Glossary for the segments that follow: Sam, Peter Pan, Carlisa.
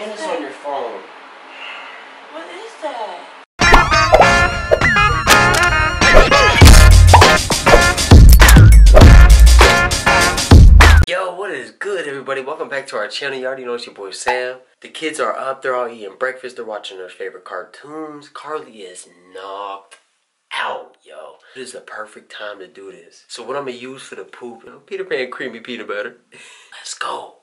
And it's on your phone. What is that? Yo, what is good, everybody? Welcome back to our channel. You already know it's your boy Sam. The kids are up. They're all eating breakfast. They're watching their favorite cartoons. Carly is knocked out, yo. This is the perfect time to do this. So what I'm gonna use for the poop, you know, Peter Pan creamy peanut butter. Let's go.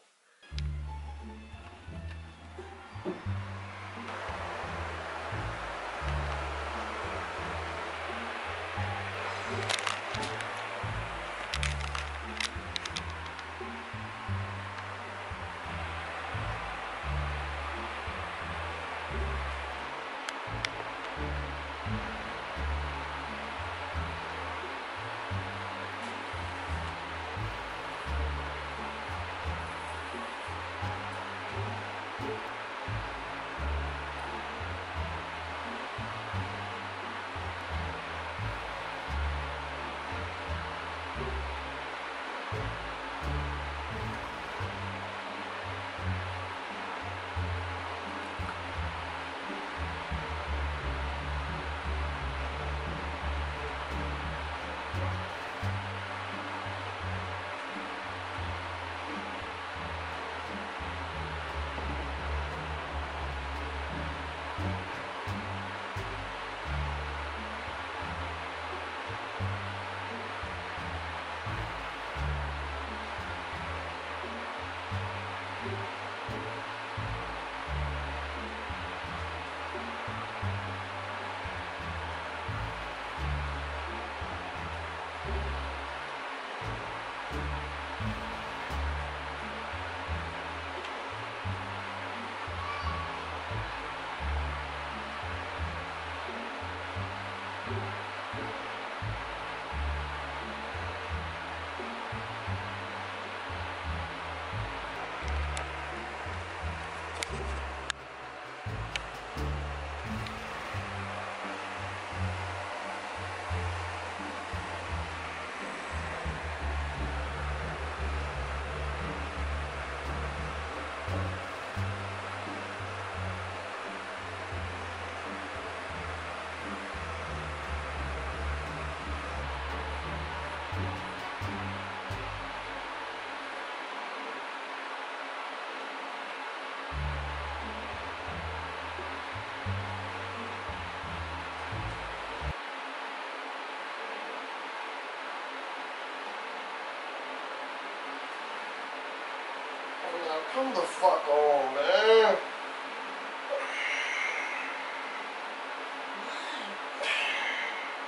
Come the fuck on, man.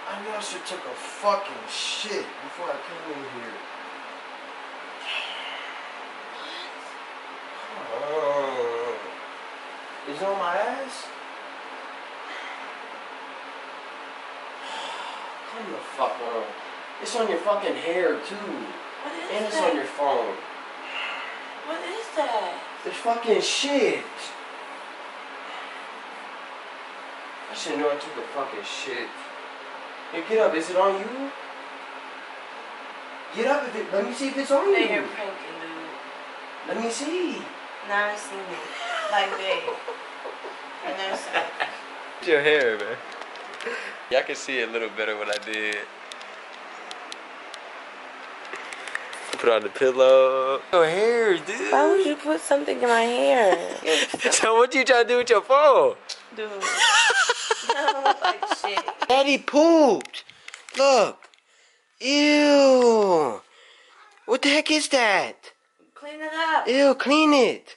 I know I should took a fucking shit before I came in here. What? Oh. Is it on my ass? Come the fuck on. It's on your fucking hair, too. What is and it's that? On your phone. What is that? It's fucking shit. I should know I took the fucking shit. Hey, get up. Is it on you? Get up. If it, let me see if it's on you. You're pranking, dude. Let me see. Now I see me. Like that. And there's that. Your hair, man. Y'all can see it a little better when I did. Put on the pillow. Your hair, dude. Why would you put something in my hair? So what you trying to do with your phone? Dude. No, like shit. Daddy pooped. Look. Ew. What the heck is that? Clean it up. Ew, clean it.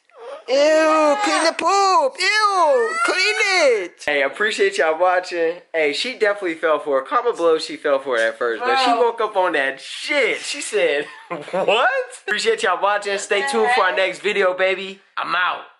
Ew, clean the poop. Ew, clean it. Hey, I appreciate y'all watching. Hey, she definitely fell for it. Comment below if she fell for it at first. But she woke up on that shit. She said, what? Appreciate y'all watching. Stay tuned for our next video, baby. I'm out.